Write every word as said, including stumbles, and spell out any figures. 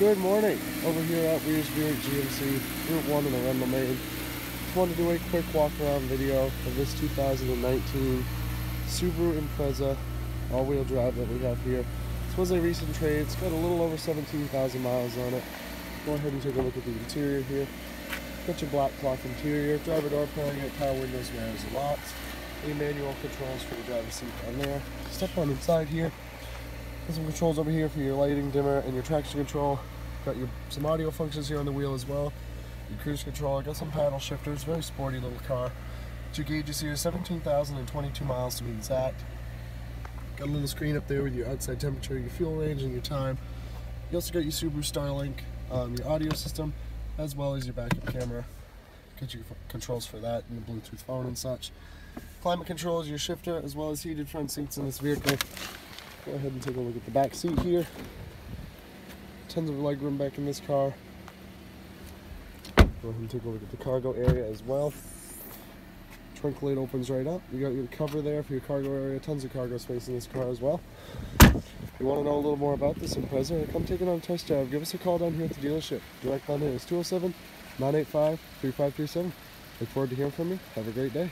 Good morning, over here at Weirs G M C, Route one in Arundel, Maine. Just wanted to do a quick walk around video of this two thousand nineteen Subaru Impreza all-wheel drive that we have here. This was a recent trade. It's got a little over seventeen thousand miles on it. Go ahead and take a look at the interior here. Got your black cloth interior, driver door panel, power windows, mirrors, and locks. A manual controls for the driver's seat on there. Step on inside here. There's some controls over here for your lighting, dimmer, and your traction control. Got your some audio functions here on the wheel as well. Your cruise control. Got some paddle shifters. Very sporty little car. Your gauges here, seventeen thousand twenty-two miles to be exact. Got a little screen up there with your outside temperature, your fuel range, and your time. You also got your Subaru Starlink, um, your audio system, as well as your backup camera. Got your controls for that and the Bluetooth phone and such. Climate controls, your shifter, as well as heated front seats in this vehicle. Go ahead and take a look at the back seat here. Tons of leg room back in this car. Go ahead and take a look at the cargo area as well. Trunk lid opens right up. You got your cover there for your cargo area. Tons of cargo space in this car as well. If you want to know a little more about this Impreza, come take it on a test drive. Give us a call down here at the dealership. Direct line here is two oh seven, nine eight five, three five three seven. Look forward to hearing from you. Have a great day.